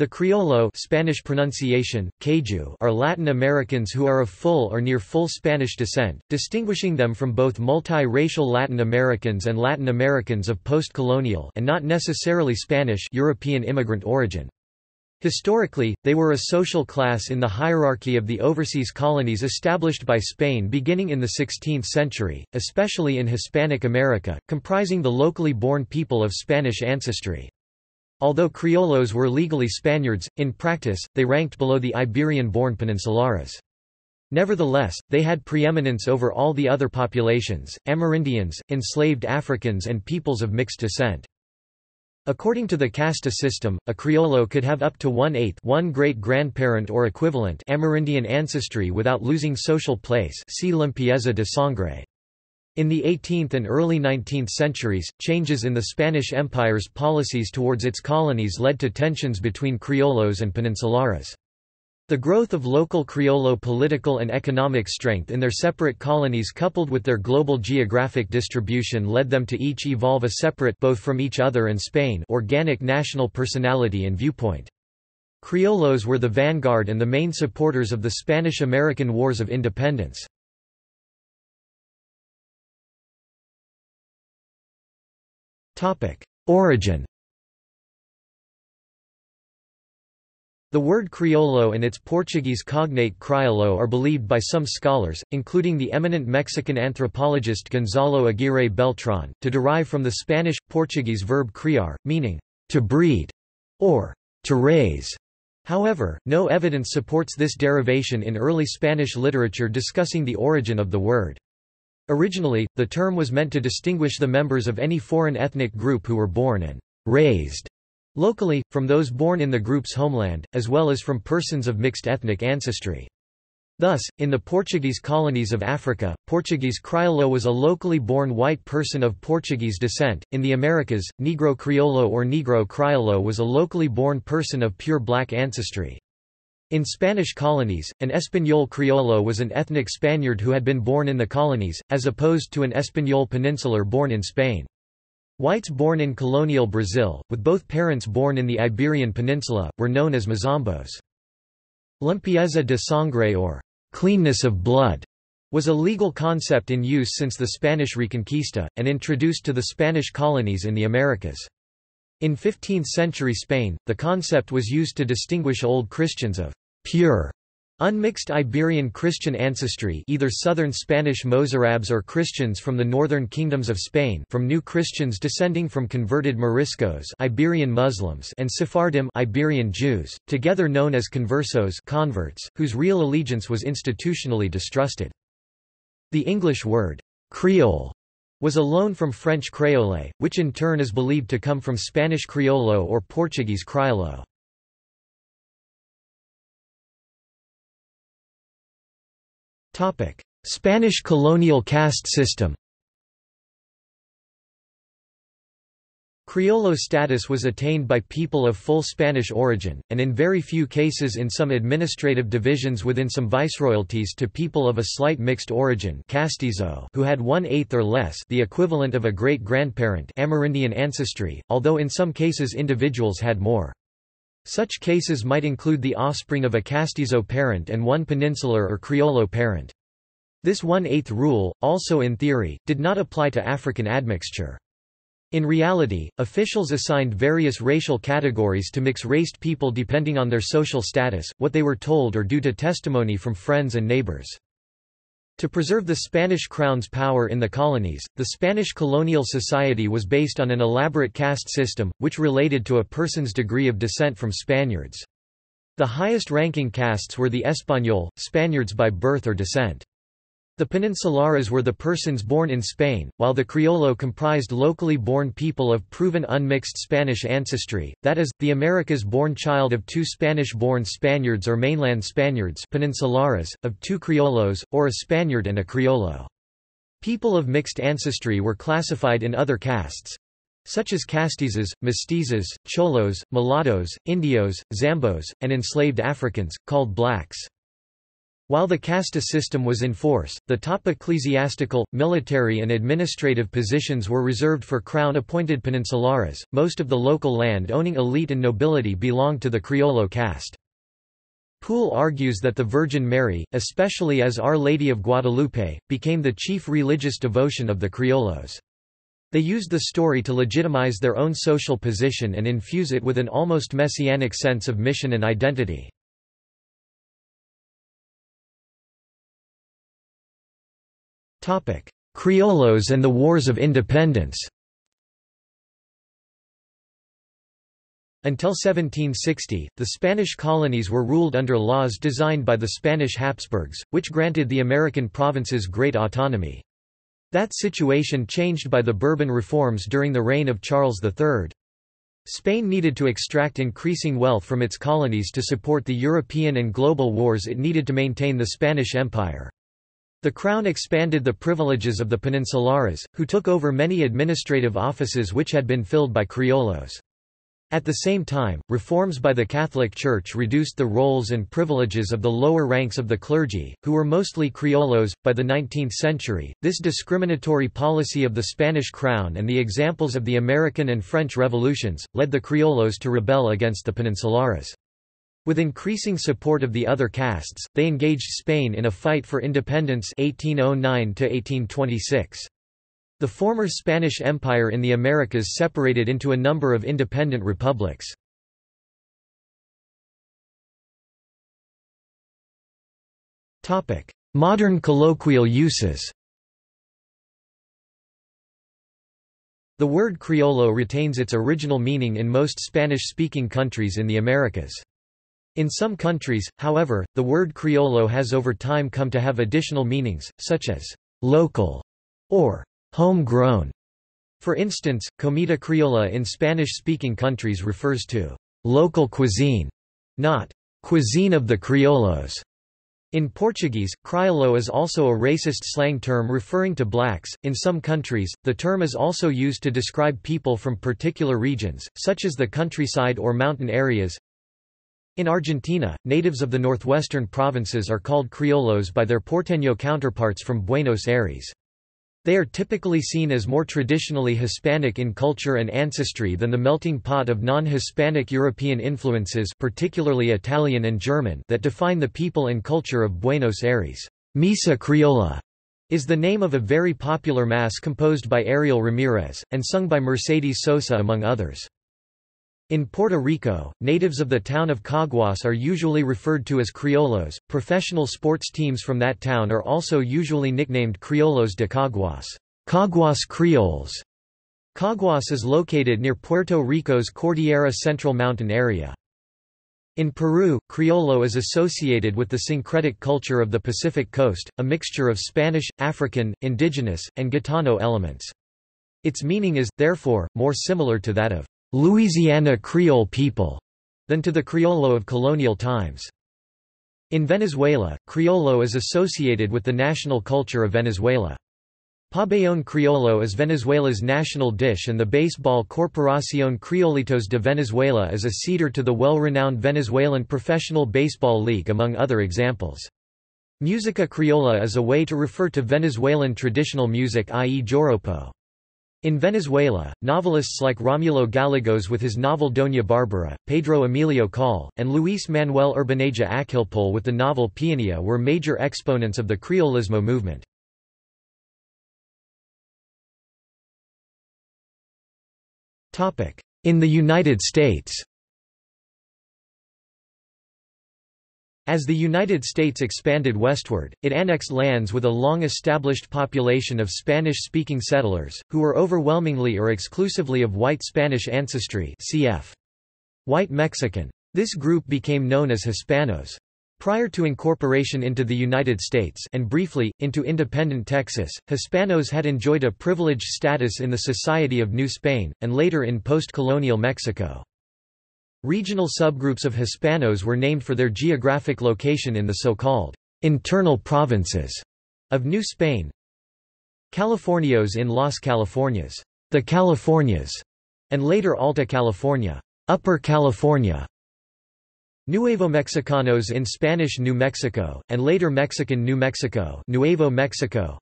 The Criollo (Spanish pronunciation, Cajun) are Latin Americans who are of full or near full Spanish descent, distinguishing them from both multi-racial Latin Americans and Latin Americans of post-colonial and not necessarily Spanish European immigrant origin. Historically, they were a social class in the hierarchy of the overseas colonies established by Spain beginning in the 16th century, especially in Hispanic America, comprising the locally born people of Spanish ancestry. Although Criollos were legally Spaniards, in practice, they ranked below the Iberian-born Peninsulares. Nevertheless, they had preeminence over all the other populations, Amerindians, enslaved Africans and peoples of mixed descent. According to the Casta system, a Criollo could have up to one-eighth one great-grandparent or equivalent Amerindian ancestry without losing social place. See Limpieza de Sangre. In the 18th and early 19th centuries, changes in the Spanish Empire's policies towards its colonies led to tensions between Criollos and Peninsulares. The growth of local Criollo political and economic strength in their separate colonies coupled with their global geographic distribution led them to each evolve a separate both from each other and Spain organic national personality and viewpoint. Criollos were the vanguard and the main supporters of the Spanish-American Wars of Independence. Origin. The word Criollo and its Portuguese cognate Criollo are believed by some scholars, including the eminent Mexican anthropologist Gonzalo Aguirre Beltrán, to derive from the Spanish-Portuguese verb criar, meaning, to breed, or to raise. However, no evidence supports this derivation in early Spanish literature discussing the origin of the word. Originally, the term was meant to distinguish the members of any foreign ethnic group who were born and raised locally, from those born in the group's homeland, as well as from persons of mixed ethnic ancestry. Thus, in the Portuguese colonies of Africa, Portuguese Criollo was a locally born white person of Portuguese descent. In the Americas, Negro Criollo or Negro Criollo was a locally born person of pure black ancestry. In Spanish colonies, an Español Criollo was an ethnic Spaniard who had been born in the colonies, as opposed to an Español Peninsular born in Spain. Whites born in colonial Brazil, with both parents born in the Iberian Peninsula, were known as Mazombos. Limpieza de sangre or cleanness of blood was a legal concept in use since the Spanish Reconquista, and introduced to the Spanish colonies in the Americas. In 15th-century Spain, the concept was used to distinguish Old Christians of pure, unmixed Iberian Christian ancestry, either southern Spanish Mozarabs or Christians from the northern kingdoms of Spain, from New Christians descending from converted Moriscos, Iberian Muslims, and Sephardim, Iberian Jews, together known as conversos, converts, whose real allegiance was institutionally distrusted. The English word Creole was a loan from French créole, which in turn is believed to come from Spanish Criollo or Portuguese Criollo. Spanish colonial caste system. Criollo status was attained by people of full Spanish origin, and in very few cases in some administrative divisions within some viceroyalties to people of a slight mixed origin castizo who had one-eighth or less the equivalent of a great-grandparent Amerindian ancestry, although in some cases individuals had more. Such cases might include the offspring of a castizo parent and one peninsular or Criollo parent. This one-eighth rule, also in theory, did not apply to African admixture. In reality, officials assigned various racial categories to mixed-raced people depending on their social status, what they were told or due to testimony from friends and neighbors. To preserve the Spanish crown's power in the colonies, the Spanish colonial society was based on an elaborate caste system, which related to a person's degree of descent from Spaniards. The highest-ranking castes were the Español, Spaniards by birth or descent. The Peninsulares were the persons born in Spain, while the Criollo comprised locally born people of proven unmixed Spanish ancestry, that is, the Americas-born child of two Spanish-born Spaniards or mainland Spaniards Peninsulares, of two Criollos, or a Spaniard and a Criollo. People of mixed ancestry were classified in other castes—such as castizas, mestizas, cholos, mulattos, indios, zambos, and enslaved Africans, called blacks. While the casta system was in force, the top ecclesiastical, military and administrative positions were reserved for crown-appointed peninsulares. Most of the local land-owning elite and nobility belonged to the Criollo caste. Poole argues that the Virgin Mary, especially as Our Lady of Guadalupe, became the chief religious devotion of the Criollos. They used the story to legitimize their own social position and infuse it with an almost messianic sense of mission and identity. Criollos and the Wars of Independence. Until 1760, the Spanish colonies were ruled under laws designed by the Spanish Habsburgs, which granted the American provinces great autonomy. That situation changed by the Bourbon reforms during the reign of Charles III. Spain needed to extract increasing wealth from its colonies to support the European and global wars it needed to maintain the Spanish Empire. The Crown expanded the privileges of the peninsulares, who took over many administrative offices which had been filled by Criollos. At the same time, reforms by the Catholic Church reduced the roles and privileges of the lower ranks of the clergy, who were mostly Criollos. By the 19th century, this discriminatory policy of the Spanish Crown and the examples of the American and French revolutions led the Criollos to rebel against the peninsulares. With increasing support of the other castes, they engaged Spain in a fight for independence 1809–1826. The former Spanish Empire in the Americas separated into a number of independent republics. Modern colloquial uses. The word Criollo retains its original meaning in most Spanish-speaking countries in the Americas. In some countries, however, the word Criollo has over time come to have additional meanings, such as local or homegrown. For instance, comida criolla in Spanish-speaking countries refers to local cuisine, not cuisine of the Criollos. In Portuguese, Criollo is also a racist slang term referring to blacks. In some countries, the term is also used to describe people from particular regions, such as the countryside or mountain areas. In Argentina, natives of the northwestern provinces are called criollos by their Porteño counterparts from Buenos Aires. They are typically seen as more traditionally Hispanic in culture and ancestry than the melting pot of non-Hispanic European influences, particularly Italian and German, that define the people and culture of Buenos Aires. Misa Criolla is the name of a very popular mass composed by Ariel Ramirez, and sung by Mercedes Sosa among others. In Puerto Rico, natives of the town of Caguas are usually referred to as criollos. Professional sports teams from that town are also usually nicknamed Criollos de Caguas, Caguas Creoles. Caguas is located near Puerto Rico's Cordillera Central mountain area. In Peru, Criollo is associated with the syncretic culture of the Pacific Coast, a mixture of Spanish, African, indigenous, and Gitano elements. Its meaning is, therefore, more similar to that of Louisiana Creole people than to the Criollo of colonial times. In Venezuela, Criollo is associated with the national culture of Venezuela. Pabellón Criollo is Venezuela's national dish, and the baseball Corporación Criolitos de Venezuela is a cedar to the well-renowned Venezuelan Professional Baseball League, among other examples. Musica Criolla is a way to refer to Venezuelan traditional music, i.e. joropo. In Venezuela, novelists like Romulo Gallegos with his novel Doña Bárbara, Pedro Emilio Call, and Luis Manuel Urbaneja Achilpo with the novel Peonía were major exponents of the Criolismo movement. In the United States. As the United States expanded westward, it annexed lands with a long-established population of Spanish-speaking settlers, who were overwhelmingly or exclusively of white Spanish ancestry, cf. white Mexican. This group became known as Hispanos. Prior to incorporation into the United States and briefly, into independent Texas, Hispanos had enjoyed a privileged status in the society of New Spain, and later in post-colonial Mexico. Regional subgroups of Hispanos were named for their geographic location in the so-called internal provinces of New Spain. Californios in Las Californias, the Californias, and later Alta California, Upper California. Nuevo Mexicanos in Spanish New Mexico, and later Mexican New Mexico, Nuevo Mexico.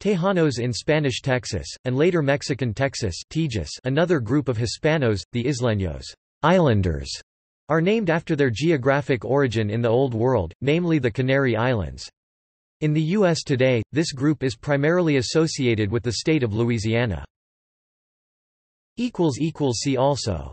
Tejanos in Spanish Texas, and later Mexican Texas, Tejas. Another group of Hispanos, the Isleños, Islanders, are named after their geographic origin in the Old World, namely the Canary Islands. In the U.S. today, this group is primarily associated with the state of Louisiana. See also